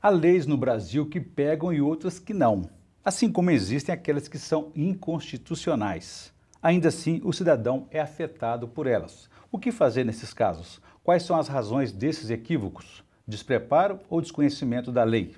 Há leis no Brasil que pegam e outras que não, assim como existem aquelas que são inconstitucionais. Ainda assim, o cidadão é afetado por elas. O que fazer nesses casos? Quais são as razões desses equívocos? Despreparo ou desconhecimento da lei?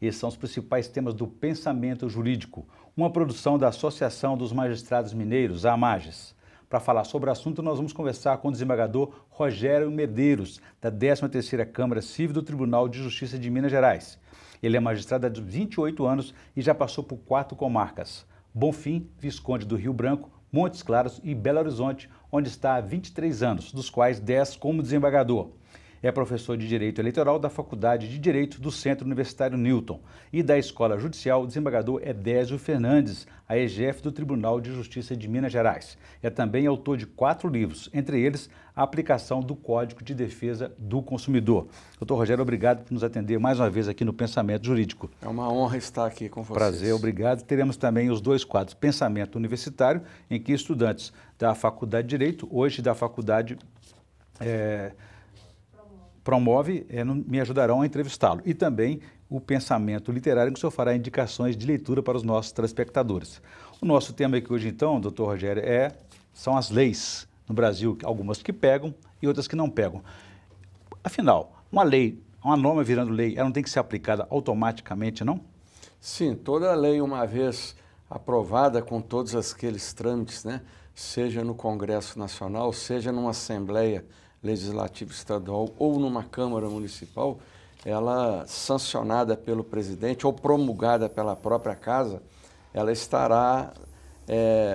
Esses são os principais temas do Pensamento Jurídico, uma produção da Associação dos Magistrados Mineiros, a Amagis. Para falar sobre o assunto, nós vamos conversar com o desembargador Rogério Medeiros, da 13ª Câmara Cível do Tribunal de Justiça de Minas Gerais. Ele é magistrado há 28 anos e já passou por 4 comarcas: Bonfim, Visconde do Rio Branco, Montes Claros e Belo Horizonte, onde está há 23 anos, dos quais 10 como desembargador. É professor de Direito Eleitoral da Faculdade de Direito do Centro Universitário Newton e da Escola Judicial desembargador Edésio Fernandes, a EGF do Tribunal de Justiça de Minas Gerais. É também autor de 4 livros, entre eles a aplicação do Código de Defesa do Consumidor. Doutor Rogério, obrigado por nos atender mais uma vez aqui no Pensamento Jurídico. É uma honra estar aqui com vocês. Prazer, obrigado. Teremos também os 2 quadros, Pensamento Universitário, em que estudantes da Faculdade de Direito, hoje da Faculdade... Promove, me ajudarão a entrevistá-lo. E também o pensamento literário, que o senhor fará indicações de leitura para os nossos telespectadores. O nosso tema aqui hoje, então, doutor Rogério, são as leis no Brasil, algumas que pegam e outras que não pegam. Afinal, uma lei, uma norma virando lei, ela não tem que ser aplicada automaticamente, não? Sim, toda lei, uma vez aprovada com todos aqueles trâmites, né? Seja no Congresso Nacional, seja numa Assembleia Legislativo Estadual ou numa Câmara Municipal, ela sancionada pelo presidente ou promulgada pela própria casa, ela estará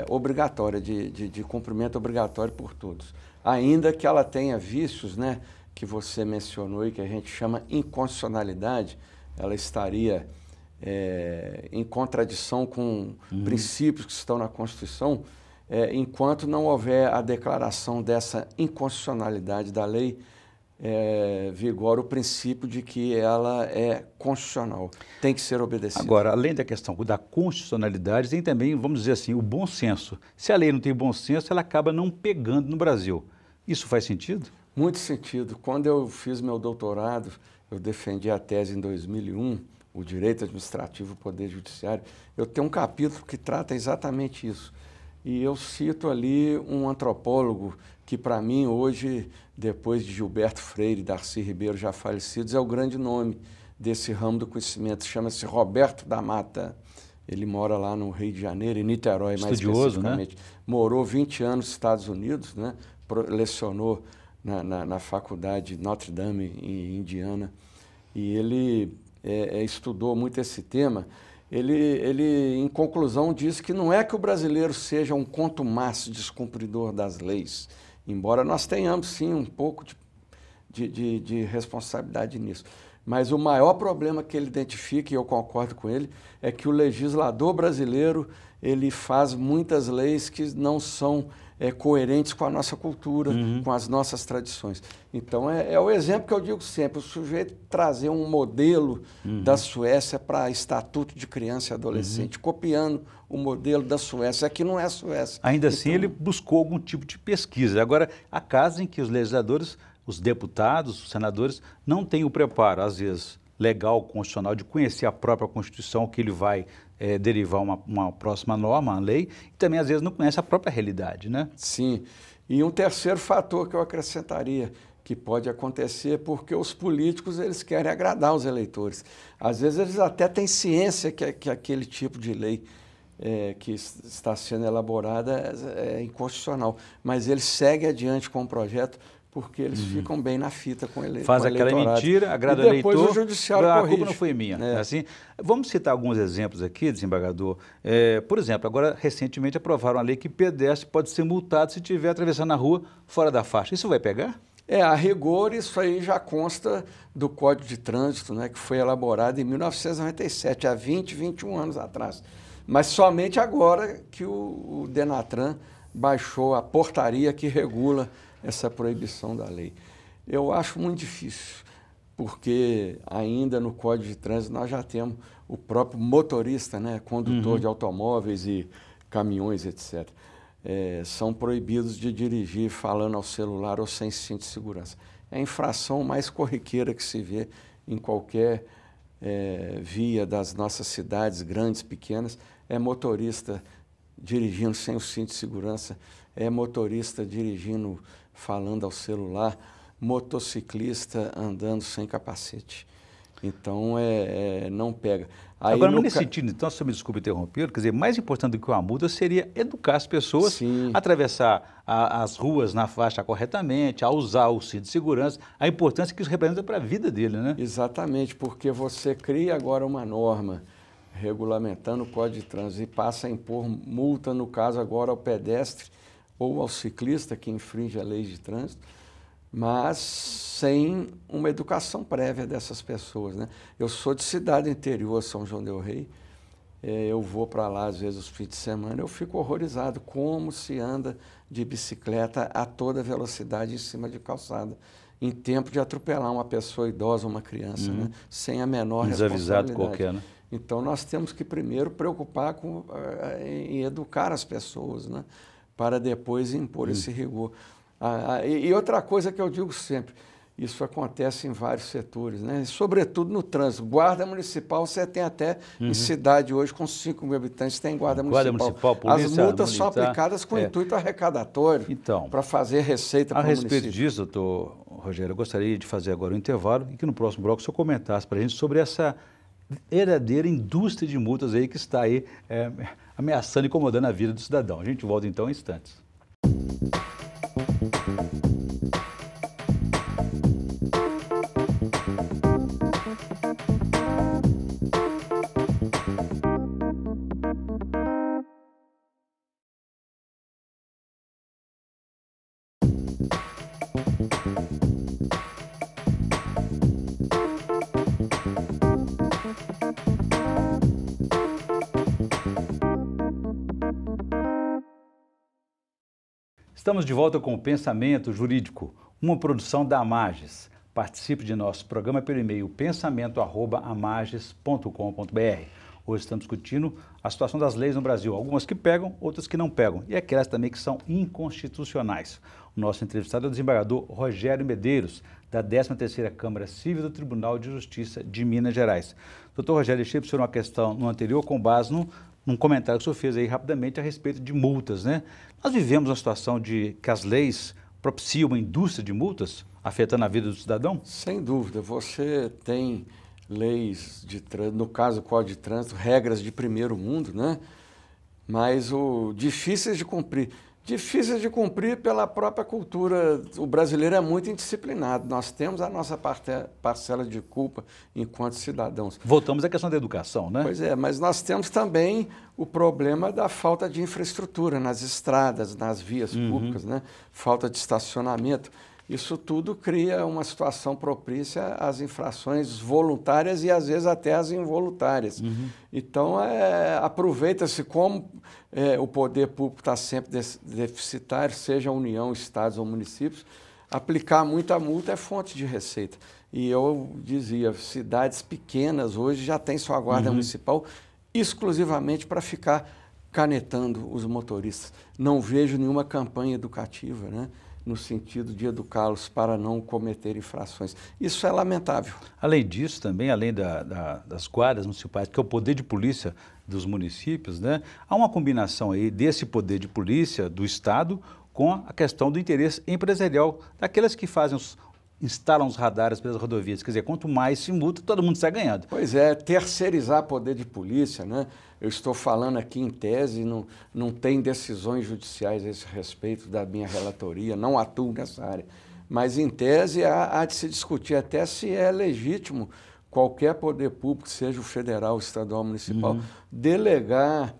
obrigatória, de cumprimento obrigatório por todos. Ainda que ela tenha vícios, né, que você mencionou e que a gente chama inconstitucionalidade, ela estaria em contradição com princípios que estão na Constituição, enquanto não houver a declaração dessa inconstitucionalidade da lei, vigora o princípio de que ela é constitucional, tem que ser obedecida. Agora, além da questão da constitucionalidade, tem também, vamos dizer assim, o bom senso. Se a lei não tem bom senso, ela acaba não pegando no Brasil. Isso faz sentido? Muito sentido. Quando eu fiz meu doutorado, eu defendi a tese em 2001, o direito administrativo e o poder judiciário. Eu tenho um capítulo que trata exatamente isso. E eu cito ali um antropólogo que, para mim, hoje, depois de Gilberto Freire e Darcy Ribeiro, já falecidos, é o grande nome desse ramo do conhecimento. Chama-se Roberto da Mata. Ele mora lá no Rio de Janeiro, em Niterói, mais especificamente. Né? Morou 20 anos nos Estados Unidos, né? Lecionou na faculdade Notre Dame, em Indiana. E ele estudou muito esse tema. Ele, em conclusão, diz que não é que o brasileiro seja um contumácio descumpridor das leis, embora nós tenhamos, sim, um pouco de responsabilidade nisso. Mas o maior problema que ele identifica, e eu concordo com ele, é que o legislador brasileiro ele faz muitas leis que não são coerentes com a nossa cultura, com as nossas tradições. Então, é o exemplo que eu digo sempre, o sujeito trazer um modelo da Suécia para Estatuto de Criança e Adolescente, copiando o modelo da Suécia, que não é a Suécia. Ainda então, assim, ele buscou algum tipo de pesquisa. Agora, há casos em que os legisladores, os deputados, os senadores, não têm o preparo, às vezes, legal, constitucional, de conhecer a própria Constituição, que ele vai derivar uma próxima norma, uma lei, e também, às vezes, não conhece a própria realidade, né? Sim. E um terceiro fator que eu acrescentaria, que pode acontecer, porque os políticos, eles querem agradar os eleitores. Às vezes, eles até têm ciência que aquele tipo de lei que está sendo elaborada é inconstitucional, mas eles seguem adiante com o projeto, porque eles ficam bem na fita com ele. Faz com aquela mentira, agrada o eleitor, depois o judiciário corrige. A culpa não foi minha. É. Assim, vamos citar alguns exemplos aqui, desembargador. Por exemplo, agora recentemente aprovaram a lei que pedestre pode ser multado se estiver atravessando a rua fora da faixa. Isso vai pegar? A rigor, isso aí já consta do Código de Trânsito, né, que foi elaborado em 1997, há 20, 21 anos atrás. Mas somente agora que o Denatran baixou a portaria que regula essa proibição da lei. Eu acho muito difícil. porque ainda no Código de Trânsito nós já temos o próprio motorista, né, condutor de automóveis e caminhões, etc. São proibidos de dirigir falando ao celular ou sem cinto de segurança. É a infração mais corriqueira que se vê em qualquer via das nossas cidades, grandes, pequenas, é motorista dirigindo sem o cinto de segurança, é motorista dirigindo falando ao celular, motociclista andando sem capacete. Então, não pega. Aí, agora, nesse sentido, então, se eu me desculpe interromper, quer dizer, mais importante do que uma multa seria educar as pessoas a atravessar as ruas na faixa corretamente, a usar o cinto de segurança, a importância que isso representa para a vida dele, né? Exatamente, porque você cria agora uma norma regulamentando o Código de Trânsito e passa a impor multa, no caso agora, ao pedestre ou ao ciclista que infringe a lei de trânsito, mas sem uma educação prévia dessas pessoas, né? Eu sou de cidade interior, São João del Rei, eu vou para lá às vezes os fins de semana, eu fico horrorizado como se anda de bicicleta a toda velocidade em cima de calçada, em tempo de atropelar uma pessoa idosa, uma criança, né? Sem a menor responsabilidade. Desavisado qualquer, né? Então nós temos que primeiro preocupar em educar as pessoas, né? Para depois impor esse rigor. E outra coisa que eu digo sempre, isso acontece em vários setores, né? Sobretudo no trânsito. Guarda municipal você tem até em cidade hoje com 5 mil habitantes, tem guarda municipal. Polícia, as multas são aplicadas com intuito arrecadatório, então, para fazer receita para o município. A respeito disso, doutor Rogério, eu gostaria de fazer agora um intervalo e que no próximo bloco o senhor comentasse para a gente sobre essa verdadeira indústria de multas aí que está aí ameaçando e incomodando a vida do cidadão. A gente volta então em instantes. Estamos de volta com o Pensamento Jurídico, uma produção da Amagis. Participe de nosso programa pelo e-mail pensamento@amagis.com.br. Hoje estamos discutindo a situação das leis no Brasil, algumas que pegam, outras que não pegam, e aquelas também que são inconstitucionais. O nosso entrevistado é o desembargador Rogério Medeiros, da 13ª Câmara Cível do Tribunal de Justiça de Minas Gerais. Doutor Rogério, eu deixei para o senhor uma questão no anterior com base num comentário que o senhor fez aí rapidamente a respeito de multas, né? Nós vivemos uma situação de que as leis propiciam uma indústria de multas, afetando a vida do cidadão? Sem dúvida. Você tem leis de trânsito, no caso do Código de Trânsito, regras de primeiro mundo, né? Mas difíceis de cumprir. Difíceis de cumprir pela própria cultura. O brasileiro é muito indisciplinado. Nós temos a nossa parcela de culpa enquanto cidadãos. Voltamos à questão da educação, né? Pois é, mas nós temos também o problema da falta de infraestrutura nas estradas, nas vias públicas, né? Falta de estacionamento. Isso tudo cria uma situação propícia às infrações voluntárias e, às vezes, até às involuntárias. Então, aproveita-se como o poder público está sempre deficitário, seja a União, estados ou municípios, aplicar muita multa é fonte de receita. E eu dizia, cidades pequenas hoje já têm sua guarda municipal exclusivamente para ficar canetando os motoristas. Não vejo nenhuma campanha educativa, né? No sentido de educá-los para não cometer infrações. Isso é lamentável. Além disso, também, além das guardas municipais, que é o poder de polícia dos municípios, né? Há uma combinação aí desse poder de polícia do Estado com a questão do interesse empresarial, daquelas que fazem instalam os radares pelas rodovias. Quer dizer, quanto mais se multa, todo mundo sai ganhando. Pois é, terceirizar poder de polícia, né? Eu estou falando aqui em tese, não tem decisões judiciais a esse respeito da minha relatoria, não atuo nessa área. Mas, em tese, há de se discutir até se é legítimo qualquer poder público, seja o federal, estadual, municipal, delegar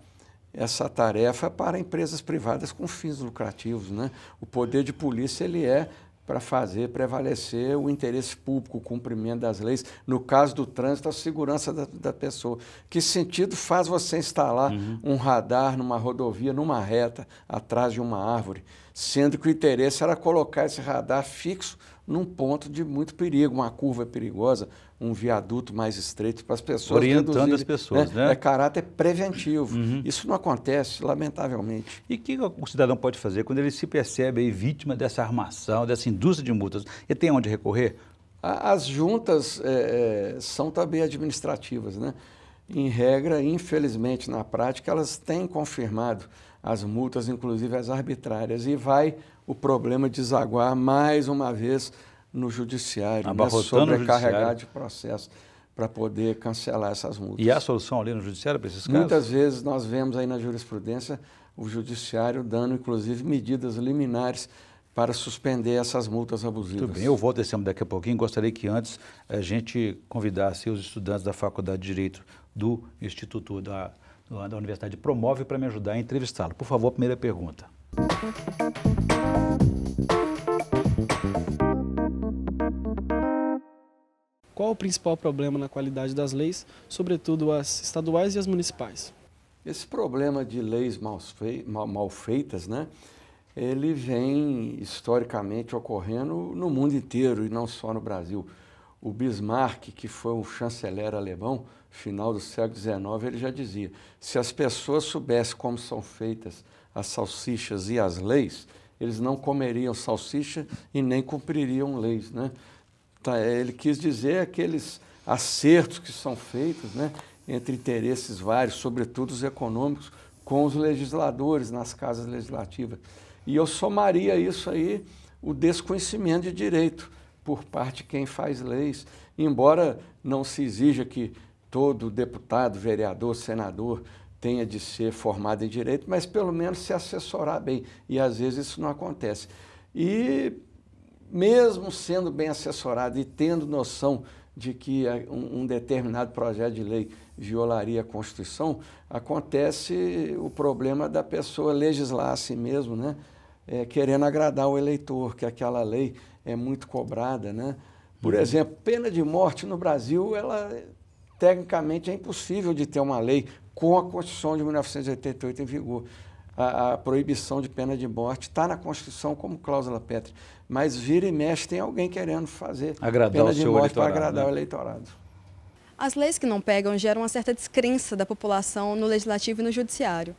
essa tarefa para empresas privadas com fins lucrativos, né? O poder de polícia, ele é para fazer prevalecer o interesse público, o cumprimento das leis, no caso do trânsito, a segurança da pessoa. Que sentido faz você instalar um radar numa rodovia, numa reta, atrás de uma árvore, sendo que o interesse era colocar esse radar fixo num ponto de muito perigo, uma curva perigosa, um viaduto mais estreito para as pessoas. Orientando as pessoas, né? É caráter preventivo. Uhum. Isso não acontece, lamentavelmente. E o que o cidadão pode fazer quando ele se percebe aí vítima dessa armação, dessa indústria de multas? Ele tem onde recorrer? As juntas são também administrativas, né? Em regra, infelizmente, na prática, elas têm confirmado as multas, inclusive as arbitrárias, e vai o problema desaguar mais uma vez no judiciário, né? Sobrecarregar de processo para poder cancelar essas multas. E há solução ali no judiciário para esses casos? Muitas vezes nós vemos aí na jurisprudência o judiciário dando, inclusive, medidas liminares para suspender essas multas abusivas. Muito bem, eu volto a esse tema daqui a pouquinho. Gostaria que antes a gente convidasse os estudantes da Faculdade de Direito do Instituto da Universidade Promove para me ajudar a entrevistá-lo. Por favor, a primeira pergunta. Qual o principal problema na qualidade das leis, sobretudo as estaduais e as municipais? Esse problema de leis mal feitas, né? Ele vem historicamente ocorrendo no mundo inteiro e não só no Brasil. O Bismarck, que foi um chanceler alemão, final do século XIX, ele já dizia: se as pessoas soubessem como são feitas as salsichas e as leis, eles não comeriam salsicha e nem cumpririam leis, né? Ele quis dizer aqueles acertos que são feitos, né, entre interesses vários, sobretudo os econômicos, com os legisladores nas casas legislativas. E eu somaria isso aí, o desconhecimento de direito por parte de quem faz leis. Embora não se exija que todo deputado, vereador, senador tenha de ser formado em direito, mas pelo menos se assessorar bem. E às vezes isso não acontece. E mesmo sendo bem assessorado e tendo noção de que um determinado projeto de lei violaria a Constituição, acontece o problema da pessoa legislar a si mesmo, né? Querendo agradar o eleitor, que aquela lei é muito cobrada, né? Por exemplo, pena de morte no Brasil, ela tecnicamente é impossível de ter uma lei com a Constituição de 1988 em vigor. A proibição de pena de morte está na Constituição como cláusula pétrea, mas vira e mexe tem alguém querendo fazer pena de morte para agradar o eleitorado. As leis que não pegam geram uma certa descrença da população no legislativo e no judiciário.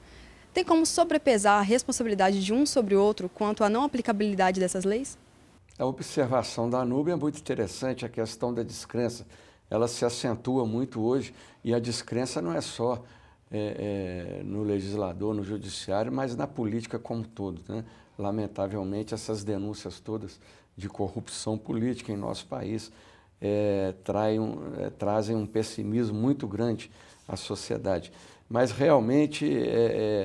Tem como sobrepesar a responsabilidade de um sobre o outro quanto à não aplicabilidade dessas leis? A observação da Nubia é muito interessante, a questão da descrença. Ela se acentua muito hoje e a descrença não é só no legislador, no judiciário, mas na política como um todo, né? Lamentavelmente, essas denúncias todas de corrupção política em nosso país trazem um pessimismo muito grande à sociedade. Mas, realmente,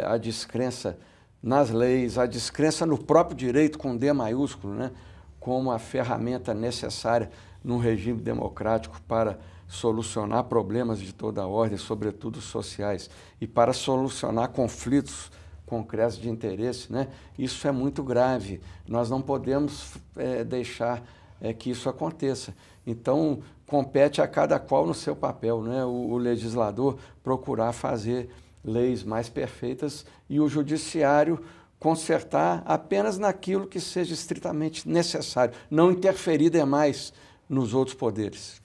a descrença nas leis, a descrença no próprio direito, com D maiúsculo, né? Como a ferramenta necessária num regime democrático para solucionar problemas de toda a ordem, sobretudo sociais, e para solucionar conflitos concretos de interesse, né? Isso é muito grave. Nós não podemos deixar que isso aconteça. Então, compete a cada qual no seu papel, né? O legislador procurar fazer leis mais perfeitas e o judiciário consertar apenas naquilo que seja estritamente necessário, não interferir demais nos outros poderes.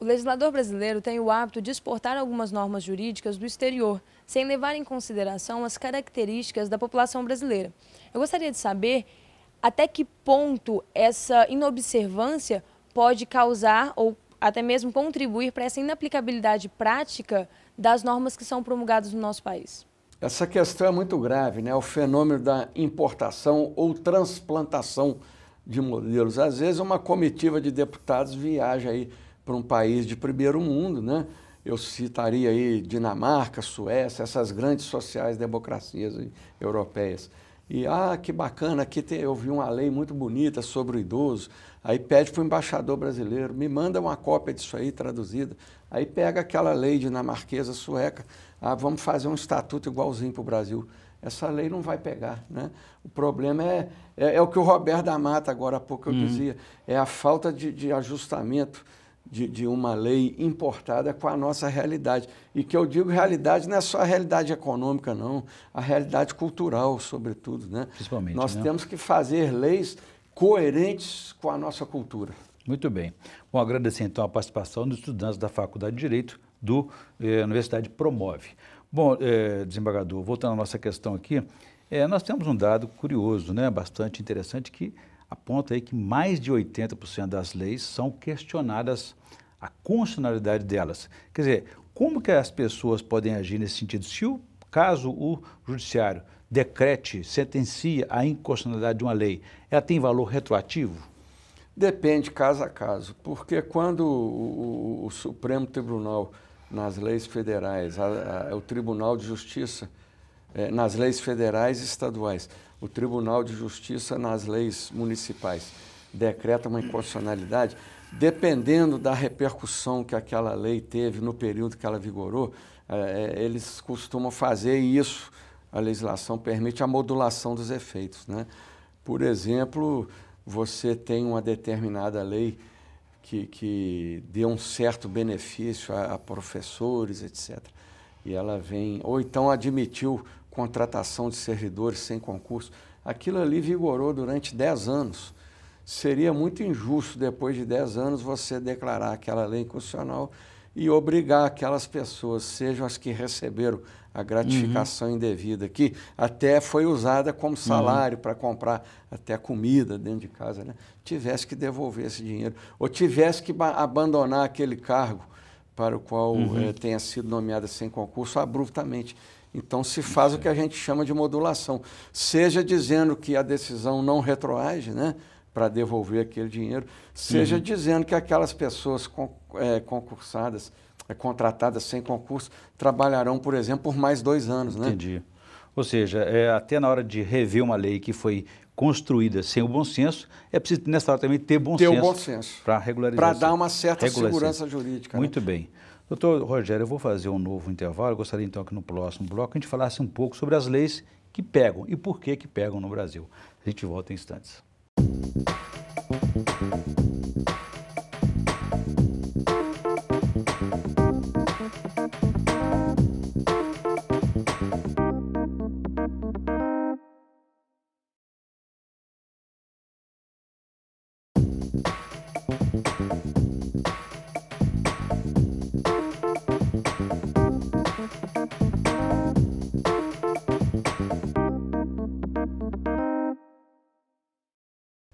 O legislador brasileiro tem o hábito de exportar algumas normas jurídicas do exterior, sem levar em consideração as características da população brasileira. Eu gostaria de saber até que ponto essa inobservância pode causar ou até mesmo contribuir para essa inaplicabilidade prática das normas que são promulgadas no nosso país. Essa questão é muito grave, né? O fenômeno da importação ou transplantação de modelos. Às vezes uma comitiva de deputados viaja aí para um país de primeiro mundo, né? Eu citaria aí Dinamarca, Suécia, essas grandes sociais democracias europeias. E, que bacana, aqui eu vi uma lei muito bonita sobre o idoso, aí pede para o embaixador brasileiro, me manda uma cópia disso aí traduzida, aí pega aquela lei dinamarquesa, sueca, vamos fazer um estatuto igualzinho para o Brasil. Essa lei não vai pegar, né? O problema é o que o Roberto da Mata, agora há pouco eu dizia, é a falta de ajustamento de uma lei importada com a nossa realidade. E que eu digo realidade não é só a realidade econômica, não. A realidade cultural, sobretudo, né? Principalmente, nós temos que fazer leis coerentes com a nossa cultura. Muito bem. Bom, agradecer então a participação dos estudantes da Faculdade de Direito do Universidade Promove. Bom, desembargador, voltando à nossa questão aqui, nós temos um dado curioso, né, bastante interessante, que aponta aí que mais de 80% das leis são questionadas a constitucionalidade delas. Quer dizer, como que as pessoas podem agir nesse sentido? Se o caso o judiciário decrete, sentencia a inconstitucionalidade de uma lei, ela tem valor retroativo? Depende caso a caso, porque quando o Supremo Tribunal, nas leis federais, o Tribunal de Justiça, nas leis federais e estaduais, o Tribunal de Justiça nas leis municipais decreta uma inconstitucionalidade, dependendo da repercussão que aquela lei teve no período que ela vigorou, eles costumam fazer isso, a legislação permite a modulação dos efeitos, né? Por exemplo, você tem uma determinada lei que dê um certo benefício a professores, etc. E ela vem, ou então admitiu contratação de servidores sem concurso. Aquilo ali vigorou durante 10 anos. Seria muito injusto, depois de 10 anos, você declarar aquela lei inconstitucional e obrigar aquelas pessoas, sejam as que receberam a gratificação indevida, que até foi usada como salário para comprar até comida dentro de casa, né? Tivesse que devolver esse dinheiro, ou tivesse que abandonar aquele cargo para o qual tenha sido nomeada sem concurso abruptamente. Então, se faz o que a gente chama de modulação, seja dizendo que a decisão não retroage, né, para devolver aquele dinheiro, seja dizendo que aquelas pessoas concursadas, contratadas sem concurso, trabalharão, por exemplo, por mais 2 anos. Né? Entendi. Ou seja, até na hora de rever uma lei que foi construída sem o bom senso, é preciso, nessa hora, também ter bom senso. Ter o bom senso. Para regularizar. Para dar uma certa segurança jurídica. Muito bem. Doutor Rogério, eu vou fazer um novo intervalo. Eu gostaria, então, que no próximo bloco a gente falasse um pouco sobre as leis que pegam e por que pegam no Brasil. A gente volta em instantes.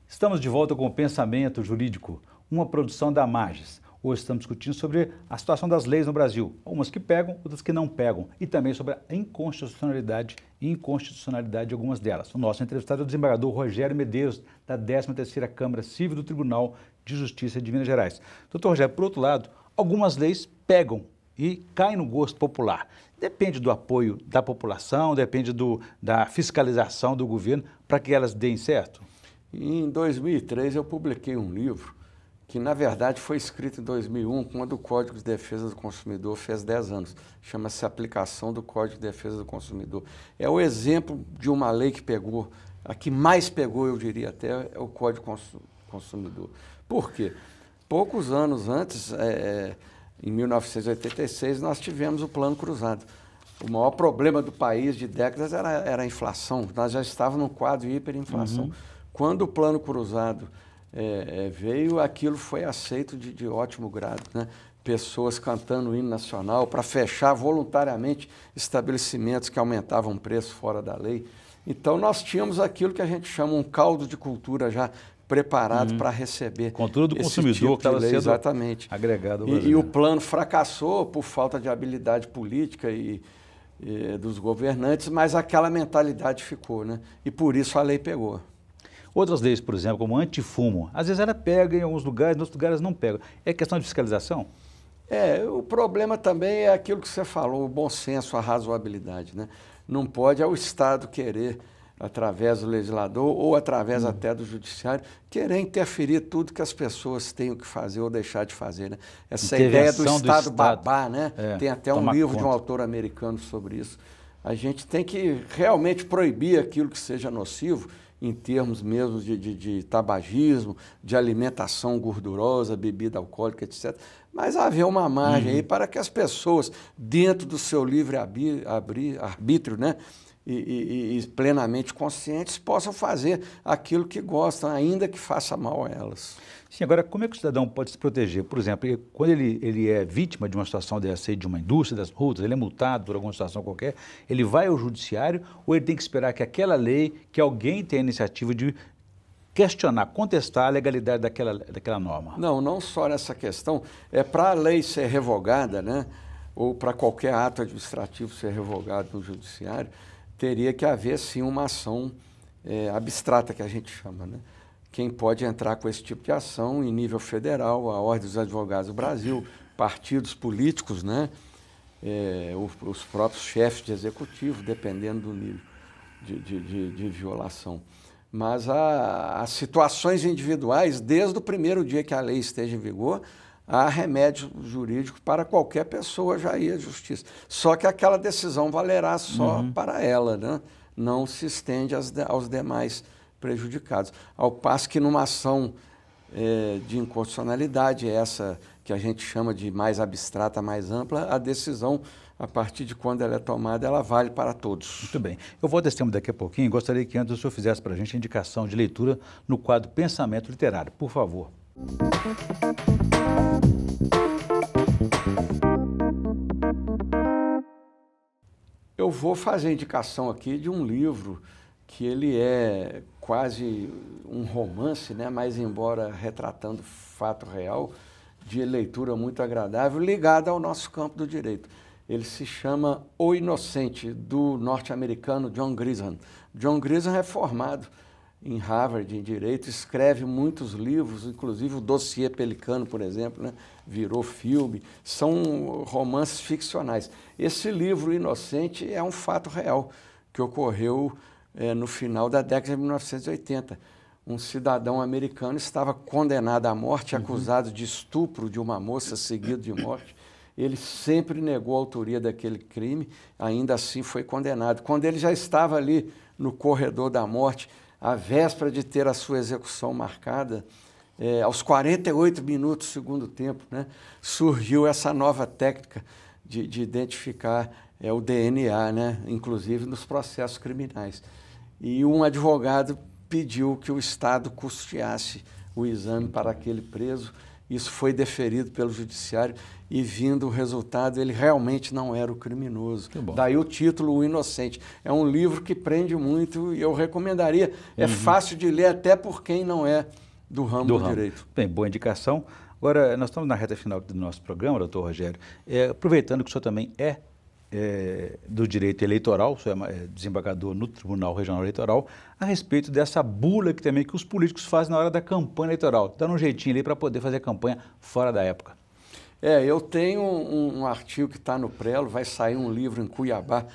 Estamos de volta com o Pensamento Jurídico, uma produção da Amagis. Hoje estamos discutindo sobre a situação das leis no Brasil, algumas que pegam, outras que não pegam, e também sobre a inconstitucionalidade e inconstitucionalidade de algumas delas. O nosso entrevistado é o desembargador Rogério Medeiros, da 13ª Câmara Cível do Tribunal de Justiça de Minas Gerais. Doutor Rogério, por outro lado, algumas leis pegam e caem no gosto popular. Depende do apoio da população, depende da fiscalização do governo para que elas deem certo? Em 2003, eu publiquei um livro que, na verdade, foi escrito em 2001, quando o Código de Defesa do Consumidor fez 10 anos. Chama-se Aplicação do Código de Defesa do Consumidor. É o exemplo de uma lei que pegou, a que mais pegou, eu diria até, é o Código do Consumidor. Por quê? Poucos anos antes, em 1986, nós tivemos o Plano Cruzado. O maior problema do país de décadas era a inflação. Nós já estávamos num quadro de hiperinflação. Quando o Plano Cruzado veio, aquilo foi aceito de ótimo grado, né? Pessoas cantando o hino nacional para fechar voluntariamente estabelecimentos que aumentavam preço fora da lei. Então, nós tínhamos aquilo que a gente chama um caldo de cultura já preparado para receber. Cultura do consumidor que estava sendo agregado ao Brasil. E o plano fracassou por falta de habilidade política e dos governantes, mas aquela mentalidade ficou, né? E por isso a lei pegou. Outras leis, por exemplo, como antifumo, às vezes ela pega em alguns lugares, em outros lugares não pega. É questão de fiscalização? O problema também é aquilo que você falou, o bom senso, a razoabilidade, né? Não pode o Estado querer, através do legislador ou através até do judiciário, querer interferir tudo que as pessoas têm que fazer ou deixar de fazer, né? Essa ideia do Estado babá, né? Tem até um livro de um autor americano sobre isso. A gente tem que realmente proibir aquilo que seja nocivo, em termos mesmo de tabagismo, de alimentação gordurosa, bebida alcoólica, etc. Mas haver uma margem aí para que as pessoas, dentro do seu livre arbítrio, né, e plenamente conscientes possam fazer aquilo que gostam, ainda que faça mal a elas. Sim, agora, como é que o cidadão pode se proteger? Por exemplo, quando ele é vítima de uma situação dessa, de uma indústria das multas, ele é multado por alguma situação qualquer, ele vai ao judiciário ou ele tem que esperar que aquela lei, que alguém tenha a iniciativa de questionar, contestar a legalidade daquela norma? Não, não só nessa questão. É para a lei ser revogada, né, ou para qualquer ato administrativo ser revogado no judiciário, teria que haver, sim, uma ação abstrata, que a gente chama, né? Quem pode entrar com esse tipo de ação em nível federal, a Ordem dos Advogados do Brasil, partidos políticos, né? Os próprios chefes de executivo, dependendo do nível de violação. Mas há situações individuais, desde o primeiro dia que a lei esteja em vigor, há remédio jurídico para qualquer pessoa já ir à justiça. Só que aquela decisão valerá só para ela, né? Não se estende aos demais prejudicados. Ao passo que numa ação de inconstitucionalidade, essa que a gente chama de mais abstrata, mais ampla, a decisão, a partir de quando ela é tomada, ela vale para todos. Muito bem. Eu vou a esse tema daqui a pouquinho. Gostaria que antes o senhor fizesse para a gente a indicação de leitura no quadro Pensamento Literário. Por favor. Eu vou fazer indicação aqui de um livro que ele é quase um romance, né? Mas embora retratando fato real, de leitura muito agradável, ligado ao nosso campo do direito. Ele se chama O Inocente, do norte-americano John Grisham. John Grisham é formado em Harvard, em Direito, escreve muitos livros, inclusive o Dossier Pelicano, por exemplo, né? Virou filme, são romances ficcionais. Esse livro, Inocente, é um fato real que ocorreu no final da década de 1980. Um cidadão americano estava condenado à morte, acusado de estupro de uma moça, seguido de morte. Ele sempre negou a autoria daquele crime, ainda assim foi condenado. Quando ele já estava ali no corredor da morte, à véspera de ter a sua execução marcada, aos 48 minutos do segundo tempo, né, surgiu essa nova técnica de identificar o DNA, né, inclusive nos processos criminais. E um advogado pediu que o Estado custeasse o exame para aquele preso. Isso foi deferido pelo judiciário e, vindo o resultado, ele realmente não era o criminoso. Daí o título, O Inocente. É um livro que prende muito e eu recomendaria. É fácil de ler até por quem não é do ramo do direito. Bem, boa indicação. Agora, nós estamos na reta final do nosso programa, doutor Rogério. Aproveitando que o senhor também é do direito eleitoral, o senhor é desembargador no Tribunal Regional Eleitoral, a respeito dessa bula que também que os políticos fazem na hora da campanha eleitoral, dando um jeitinho ali para poder fazer campanha fora da época. Eu tenho um artigo que está no prelo, vai sair um livro em Cuiabá,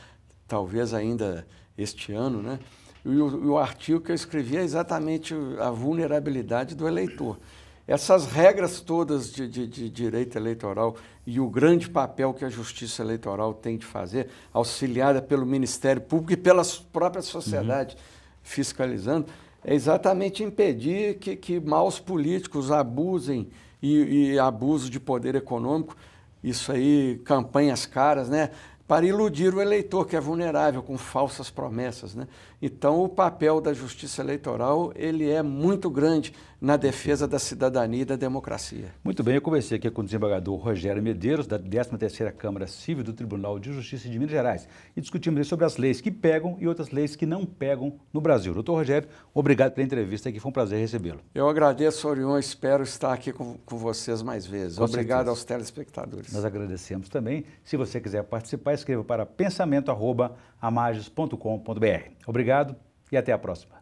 talvez ainda este ano, né? E o artigo que eu escrevi é exatamente a vulnerabilidade do eleitor. Essas regras todas de direito eleitoral e o grande papel que a justiça eleitoral tem de fazer, auxiliada pelo Ministério Público e pela própria sociedade fiscalizando, é exatamente impedir que maus políticos abusem e abuso de poder econômico, isso aí, campanhas caras, né? Para iludir o eleitor, que é vulnerável, com falsas promessas, né? Então, o papel da justiça eleitoral, ele é muito grande na defesa da cidadania e da democracia. Muito bem, eu conversei aqui com o desembargador Rogério Medeiros, da 13ª Câmara Cível do Tribunal de Justiça de Minas Gerais, e discutimos sobre as leis que pegam e outras leis que não pegam no Brasil. Doutor Rogério, obrigado pela entrevista, que foi um prazer recebê-lo. Eu agradeço, Orion, espero estar aqui com vocês mais vezes. Obrigado aos telespectadores. Nós agradecemos também. Se você quiser participar, escreva para pensamento@amagis.com.br. Obrigado e até a próxima.